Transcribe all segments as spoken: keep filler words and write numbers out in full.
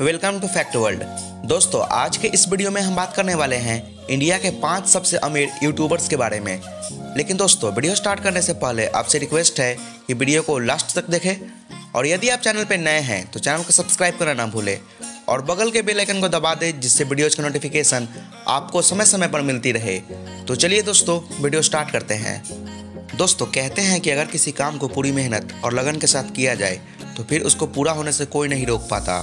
Welcome to fact world. दोस्तों, आज के इस वीडियो में हम बात करने वाले हैं इंडिया के पांच सबसे अमीर यूट्यूबर्स के बारे में। लेकिन दोस्तों, वीडियो स्टार्ट करने से पहले आपसे रिक्वेस्ट है कि वीडियो को लास्ट तक देखें, और यदि आप चैनल पर नए हैं तो चैनल को सब्सक्राइब करना ना भूलें और बगल के बेल आइकन को दबा दें, जिससे वीडियोज़ का नोटिफिकेशन आपको समय समय पर मिलती रहे। तो चलिए दोस्तों, वीडियो स्टार्ट करते हैं। दोस्तों, कहते हैं कि अगर किसी काम को पूरी मेहनत और लगन के साथ किया जाए तो फिर उसको पूरा होने से कोई नहीं रोक पाता,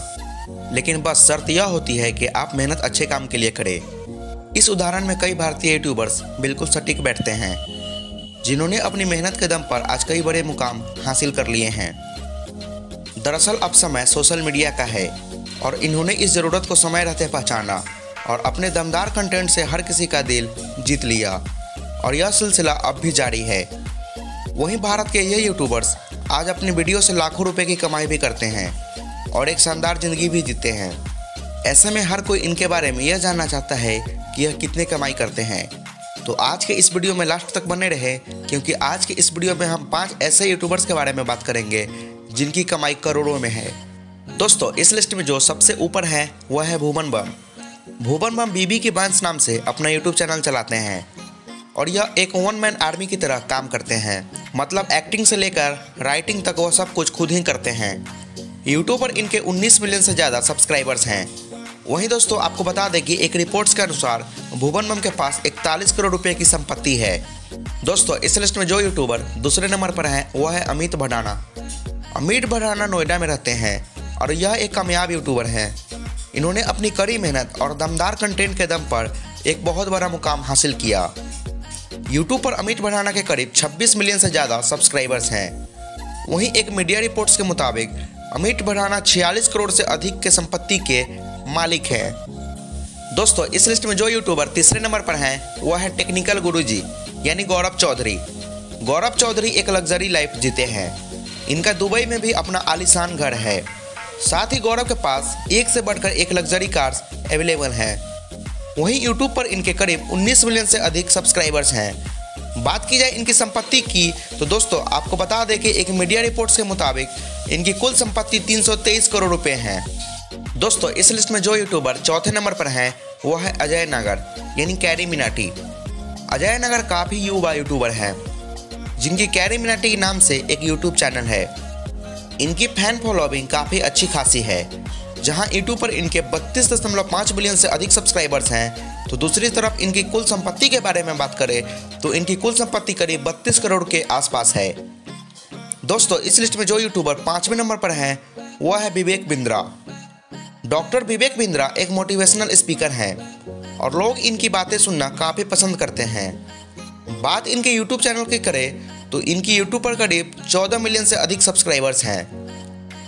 लेकिन बस शर्त यह होती है कि आप मेहनत अच्छे काम के लिए करें। इस उदाहरण में कई भारतीय यूट्यूबर्स बिल्कुल सटीक बैठते हैं, जिन्होंने अपनी मेहनत के दम पर आज कई बड़े मुकाम हासिल कर लिए हैं। दरअसल अब समय सोशल मीडिया का है, और इन्होंने इस ज़रूरत को समय रहते पहचाना और अपने दमदार कंटेंट से हर किसी का दिल जीत लिया, और यह सिलसिला अब भी जारी है। वहीं भारत के ये यूट्यूबर्स आज अपनी वीडियो से लाखों रुपए की कमाई भी करते हैं और एक शानदार ज़िंदगी भी जीते हैं। ऐसे में हर कोई इनके बारे में यह जानना चाहता है कि यह कितने कमाई करते हैं। तो आज के इस वीडियो में लास्ट तक बने रहे, क्योंकि आज के इस वीडियो में हम पाँच ऐसे यूट्यूबर्स के बारे में बात करेंगे जिनकी कमाई करोड़ों में है। दोस्तों, इस लिस्ट में जो सबसे ऊपर है वह है भुवन बम। भुवन बम बीबी के बैंस नाम से अपना यूट्यूब चैनल चलाते हैं, और यह एक वन मैन आर्मी की तरह काम करते हैं। मतलब एक्टिंग से लेकर राइटिंग तक वह सब कुछ खुद ही करते हैं। यूट्यूब पर इनके उन्नीस मिलियन से ज़्यादा सब्सक्राइबर्स हैं। वहीं दोस्तों, आपको बता दें कि एक रिपोर्ट्स के अनुसार भुवन बम के पास इकतालीस करोड़ रुपए की संपत्ति है। दोस्तों, इस लिस्ट में जो यूट्यूबर दूसरे नंबर पर हैं वह है अमित भड़ाना। अमित भड़ाना नोएडा में रहते हैं और यह एक कामयाब यूट्यूबर हैं। इन्होंने अपनी कड़ी मेहनत और दमदार कंटेंट के दम पर एक बहुत बड़ा मुकाम हासिल किया। यूट्यूब पर अमित भड़ाना के करीब छब्बीस मिलियन से ज़्यादा सब्सक्राइबर्स हैं। वहीं एक मीडिया रिपोर्ट्स के मुताबिक अमित भड़ाना छियालीस करोड़ से अधिक के संपत्ति के मालिक हैं। दोस्तों, इस लिस्ट में जो यूट्यूबर तीसरे नंबर पर हैं वह है टेक्निकल गुरुजी, यानी गौरव चौधरी। गौरव चौधरी एक लग्जरी लाइफ जीते हैं। इनका दुबई में भी अपना आलीशान घर है। साथ ही गौरव के पास एक से बढ़कर एक लग्जरी कार्स अवेलेबल हैं। वहीं यूट्यूब पर इनके करीब उन्नीस मिलियन से अधिक सब्सक्राइबर्स हैं। बात की जाए इनकी संपत्ति की, तो दोस्तों आपको बता दें कि एक मीडिया रिपोर्ट्स के मुताबिक इनकी कुल संपत्ति तीन सौ तेईस करोड़ रुपए हैं। दोस्तों, इस लिस्ट में जो यूट्यूबर चौथे नंबर पर हैं वह है अजय नगर, यानी कैरी मिनाटी। अजय नगर काफ़ी युवा यूट्यूबर हैं, जिनकी कैरी मिनाटी के नाम से एक यूट्यूब चैनल है। इनकी फैन फॉलोइंग काफ़ी अच्छी खासी है। जहां यूट्यूब पर इनके बत्तीस दशमलव पाँच मिलियन से अधिक सब्सक्राइबर्स हैं, तो दूसरी तरफ इनकी कुल संपत्ति के बारे में बात करें तो इनकी कुल संपत्ति करीब बत्तीस करोड़ के आसपास है। दोस्तों, इस लिस्ट में जो यूट्यूबर पाँचवें नंबर पर हैं वह है विवेक बिंद्रा। डॉक्टर विवेक बिंद्रा एक मोटिवेशनल स्पीकर हैं, और लोग इनकी बातें सुनना काफ़ी पसंद करते हैं। बात इनके यूट्यूब चैनल की करें तो इनकी यूट्यूब पर करीब चौदह मिलियन से अधिक सब्सक्राइबर्स हैं।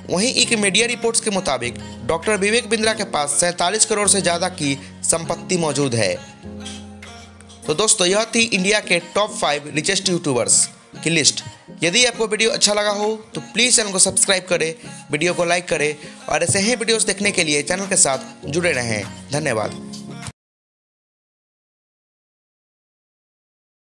वहीं एक मीडिया रिपोर्ट्स के मुताबिक डॉक्टर विवेक बिंद्रा के पास सैंतालीस करोड़ से ज़्यादा की संपत्ति मौजूद है। तो दोस्तों, यह थी इंडिया के टॉप फाइव रिचेस्ट यूट्यूबर्स की लिस्ट। यदि आपको वीडियो अच्छा लगा हो तो प्लीज़ चैनल को सब्सक्राइब करें, वीडियो को लाइक करें, और ऐसे ही वीडियोज़ देखने के लिए चैनल के साथ जुड़े रहें। धन्यवाद।